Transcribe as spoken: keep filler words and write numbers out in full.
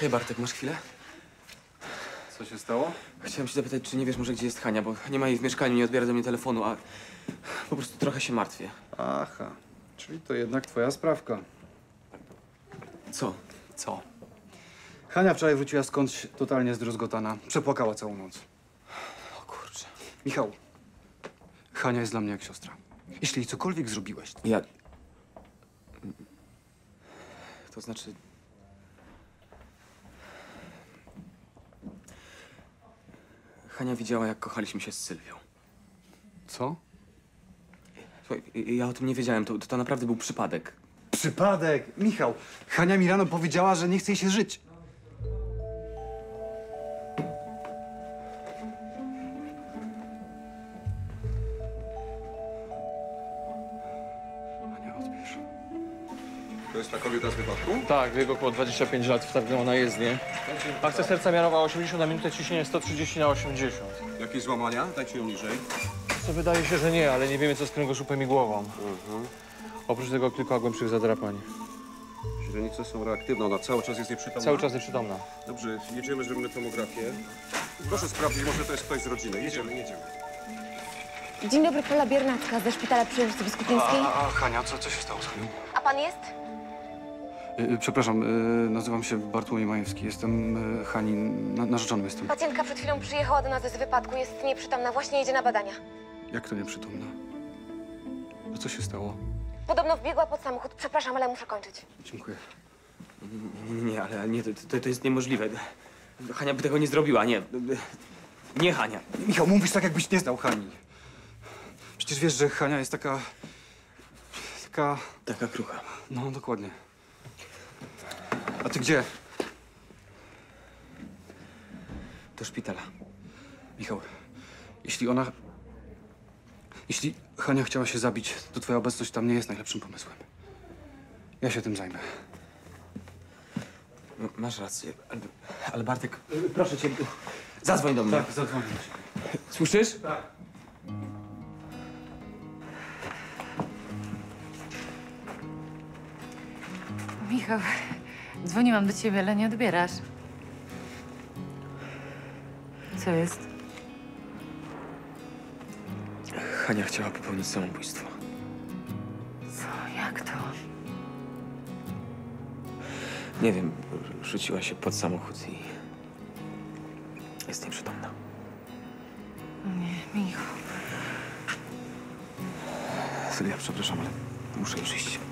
Hej Bartek, masz chwilę? Co się stało? Chciałem się zapytać, czy nie wiesz może, gdzie jest Hania, bo nie ma jej w mieszkaniu, nie odbiera do mnie telefonu, a po prostu trochę się martwię. Aha, czyli to jednak twoja sprawka. Co? Co? Hania wczoraj wróciła skądś totalnie zdruzgotana. Przepłakała całą noc. O kurczę. Michał, Hania jest dla mnie jak siostra. Jeśli cokolwiek zrobiłeś... To... Ja... To znaczy... Hania widziała, jak kochaliśmy się z Sylwią. Co? Słuchaj, ja o tym nie wiedziałem. To, to naprawdę był przypadek. Przypadek? Michał, Hania mi rano powiedziała, że nie chce jej się żyć. Hania, odbierz. To jest ta kobieta z wypadku? Tak, wiek około dwadzieścia pięć lat, wtargnęła na jezdnię. Akcja serca mianowała osiemdziesiąt na minutę, ciśnienie sto trzydzieści na osiemdziesiąt. Jakieś złamania? Dajcie ją niżej. Co wydaje się, że nie, ale nie wiemy, co z kręgosłupem i głową. Mhm. Oprócz tego kilka głębszych zadrapań. Źrenice są reaktywne, ona cały czas jest nieprzytomna? Cały czas nieprzytomna. Dobrze, jedziemy, zrobimy tomografię. Proszę sprawdzić, może to jest ktoś z rodziny. Jedziemy, jedziemy. Dzień dobry, Paula Biernacka ze szpitala przy ulicy Biskupińskiej. A, a Hania, co, co się stało z Hanią? A pan jest? Y, przepraszam, y, nazywam się Bartłomiej Majewski, jestem y, Hani, na, narzeczonym jestem. Pacjentka przed chwilą przyjechała do nas z wypadku, jest nieprzytomna, właśnie jedzie na badania. Jak to nieprzytomna? A co się stało? Podobno wbiegła pod samochód. Przepraszam, ale muszę kończyć. Dziękuję. Nie, nie, ale nie, to, to, to jest niemożliwe. Hania by tego nie zrobiła, nie. Nie Hania. Michał, mówisz tak, jakbyś nie znał Hani. Przecież wiesz, że Hania jest taka... Taka... Taka krucha. No, dokładnie. A ty gdzie? Do szpitala. Michał, jeśli ona... Jeśli Hania chciała się zabić, to twoja obecność tam nie jest najlepszym pomysłem. Ja się tym zajmę. No, masz rację, ale, ale Bartek, proszę cię, zadzwoń do mnie. Tak, zadzwoń. Słyszysz? Tak. Michał, dzwoniłam do ciebie, ale nie odbierasz. Co jest? Hania chciała popełnić samobójstwo. Co? Jak to? Nie wiem. Rzuciła się pod samochód i... jest nieprzytomna. Nie, Michał. Sylwia, przepraszam, ale muszę już iść.